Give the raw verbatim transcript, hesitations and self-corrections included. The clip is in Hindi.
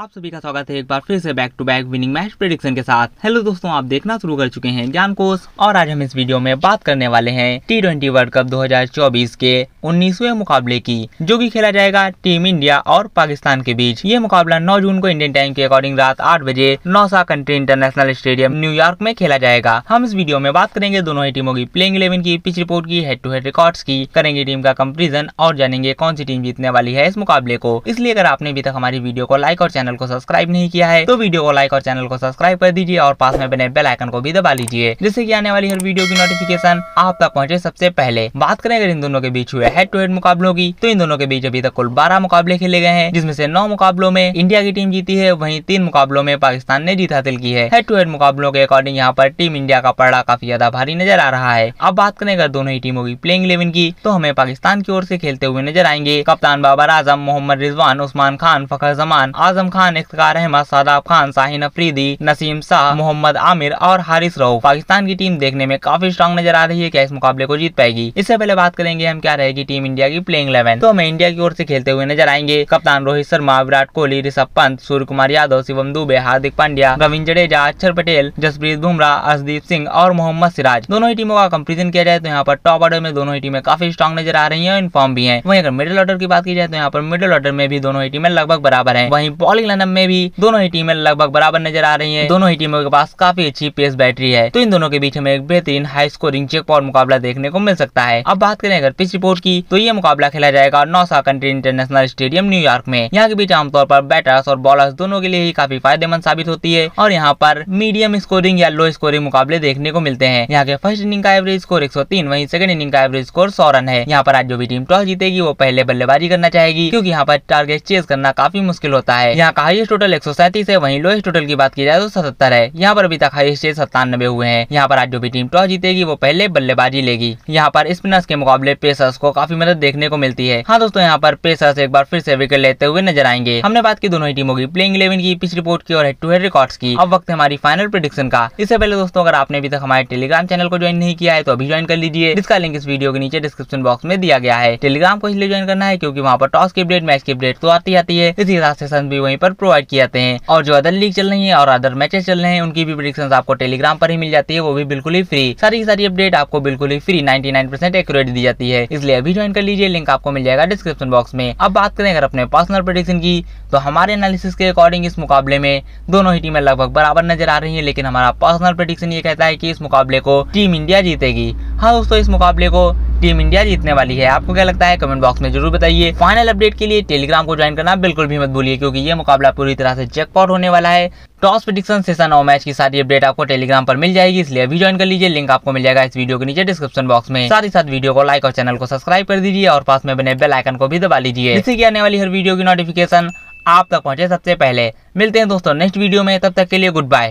आप सभी का स्वागत है एक बार फिर से back to back winning match production के साथ। हेलो दोस्तों, आप देखना शुरू कर चुके हैं ज्ञान कोश और आज हम इस वीडियो में बात करने वाले हैं टी ट्वेंटी वर्ल्ड कप दो हज़ार चौबीस के उन्नीसवें मुकाबले की, जो कि खेला जाएगा टीम इंडिया और पाकिस्तान के बीच। ये मुकाबला नौ जून को इंडियन टाइम के अकॉर्डिंग रात आठ बजे Nausa country international stadium New York में खेला जाएगा। हम इस वीडियो में बात करेंगे दोनों ही टीमों की प्लेइंग इलेवन की, पिच रिपोर्ट की, हेड टू हेड रिकॉर्ड्स की, करेंगे टीम का कंपेरिजन और जानेंगे कौन सी टीम जीतने वाली है इस मुकाबले को। इसलिए अगर आपने अभी तक हमारी वीडियो को लाइक और चैनल को सब्सक्राइब नहीं किया है तो वीडियो को लाइक और चैनल को सब्सक्राइब कर दीजिए और पास में बने बेल आइकन को भी दबा लीजिए, जिससे कि आने वाली हर वीडियो की नोटिफिकेशन आप तक पहुंचे सबसे पहले। बात करें अगर इन दोनों के बीच हुए हेड टू हेड मुकाबलों की, तो इन दोनों के बीच अभी तक कुल बारह मुकाबले खेले गए हैं, जिसमें से नौ मुकाबलों में इंडिया की टीम जीती है, वहीं तीन मुकाबलों में पाकिस्तान ने जीत हासिल की है। हेड टू हेड मुकाबलों के अकॉर्डिंग यहाँ पर टीम इंडिया का पड़ा काफी ज्यादा भारी नजर आ रहा है। अब बात करें अगर दोनों ही टीमों की प्लेइंग इलेवन की, तो हमें पाकिस्तान की ओर से खेलते हुए नजर आएंगे कप्तान बाबर आजम, मोहम्मद रिजवान, उस्मान खान, फखर जमान, आजम खान, इफ्तिखार अहमद, शादाब खान, साहिन अफरीदी, नसीम शाह, मोहम्मद आमिर और हारिस राव। पाकिस्तान की टीम देखने में काफी स्ट्रांग नजर आ रही है। क्या इस मुकाबले को जीत पाएगी? इससे पहले बात करेंगे हम क्या रहेगी टीम इंडिया की प्लेइंग इलेवन, तो हमें इंडिया की ओर से खेलते हुए नजर आएंगे कप्तान रोहित शर्मा, विराट कोहली, ऋषभ पंत, सूर्य कुमार यादव, शिवम दुबे, हार्दिक पांड्या, रविंद्र जडेजा, अक्षर पटेल, जसप्रीत बुमरा, अरदीप सिंह और मोहम्मद सिराज। दोनों ही टीमों का कंपेरिजन किया जाए तो यहाँ पर टॉप ऑर्डर में दोनों ही टीमें काफी स्ट्रांग नजर आ रही है और इनफॉर्म भी है। वहीं अगर मिडिल ऑर्डर की बात की जाए तो यहाँ पर मिडिल ऑर्डर में भी दोनों ही टीमें लगभग बराबर है। वहीं बॉलिंग लाइनअप में भी दोनों ही टीमें लगभग बराबर नजर आ रही हैं। दोनों ही टीमों के पास काफी अच्छी पेस बैटरी है, तो इन दोनों के बीच हमें एक बेहतरीन हाई स्कोरिंग चेक पॉइंट मुकाबला देखने को मिल सकता है। अब बात करें अगर पिच रिपोर्ट की, तो ये मुकाबला खेला जाएगा Nausa country international stadium New York में। यहाँ के बीच आमतौर पर बैटर्स और बॉलर्स दोनों के लिए ही काफी फायदेमंद साबित होती है और यहाँ पर मीडियम स्कोरिंग या लो स्कोरिंग मुकाबले देखने को मिलते हैं। यहाँ के फर्स्ट इनिंग का एवरेज स्कोर एक सौ तीन, वहीं सेकंड इनिंग का एवरेज स्कोर सौ रन है। यहाँ पर आज जो भी टीम टॉस जीतेगी वो पहले बल्लेबाजी करना चाहेगी, क्योंकि यहाँ पर टारगेट चेज करना काफी मुश्किल होता है। यहाँ का हाईएस्ट टोटल एक सौ सैंतीस है, वहीं लोएस्ट टोटल की बात की जाए तो सतहत्तर है। यहाँ पर अभी तक हाईएस्ट सत्तानबे हुए हैं। यहाँ पर आज जो भी टीम टॉस जीतेगी वो पहले बल्लेबाजी लेगी। यहाँ पर स्पिनर्स के मुकाबले पेसर्स को काफी मदद देखने को मिलती है। हाँ दोस्तों, यहाँ पर पेसर्स एक बार फिर से विकेट लेते हुए नजर आएंगे। हमने बात की दोनों ही टीमों की प्लेइंग इलेवन की, पिच रिपोर्ट की और हेड टू हेड रिकॉर्ड्स की। अब वक्त हमारी फाइनल प्रेडिक्शन का। इससे पहले दोस्तों, अगर आपने अभी तक हमारे टेलीग्राम चैनल को ज्वाइन नहीं किया है तो अभी ज्वाइन कर लीजिए, जिसका लिंक इस वीडियो के नीचे डिस्क्रिप्शन बॉक्स में दिया गया है। टेलीग्राम को इसलिए ज्वाइन करना है क्योंकि वहाँ पर टॉस की अपडेट, मैच की अपडेट तो आती आती है, इसी हिसाब से सेशन भी वहीं पर प्रोवाइड किया जाते हैं। और जो अदर लीग चल रही है और अदर मैचेस चल रहे हैं उनकी भी प्रेडिक्शंस आपको टेलीग्राम पर ही मिल जाती है, वो भी बिल्कुल ही फ्री। सारी की सारी अपडेट आपको बिल्कुल ही फ्री निन्यानवे परसेंट एक्यूरेट दी जाती है, इसलिए अभी ज्वाइन कर लीजिए, लिंक आपको मिल जाएगा डिस्क्रिप्शन बॉक्स में। अब बात करें अगर अपने पर्सनल प्रेडिक्शन की, तो हमारे एनालिसिस के अकॉर्डिंग इस मुकाबले में दोनों ही टीमें लगभग बराबर नजर आ रही है, लेकिन हमारा पर्सनल प्रेडिक्शन ये कहता है कि इस मुकाबले को टीम इंडिया जीतेगी। हाँ दोस्तों, इस मुकाबले को टीम इंडिया जीतने वाली है। आपको क्या लगता है कमेंट बॉक्स में जरूर बताइए। फाइनल अपडेट के लिए टेलीग्राम को ज्वाइन करना बिल्कुल भी मत भूलिए, क्योंकि ये मुकाबला पूरी तरह से चेकपॉट होने वाला है। टॉस प्रेडिक्शन, सेशन और मैच की सारी अपडेट आपको टेलीग्राम पर मिल जाएगी, इसलिए अभी ज्वाइन कर लीजिए, लिंक आपको मिल जाएगा इस वीडियो के नीचे डिस्क्रिप्शन बॉक्स में। साथ ही साथ वीडियो को लाइक और चैनल को सब्सक्राइब कर दीजिए और पास में बने बेल आइकन को भी दबा लीजिए, जिससे कि आने वाली हर वीडियो की नोटिफिकेशन आप तक पहुंचे सबसे पहले। मिलते हैं दोस्तों नेक्स्ट वीडियो में, तब तक के लिए गुड बाय।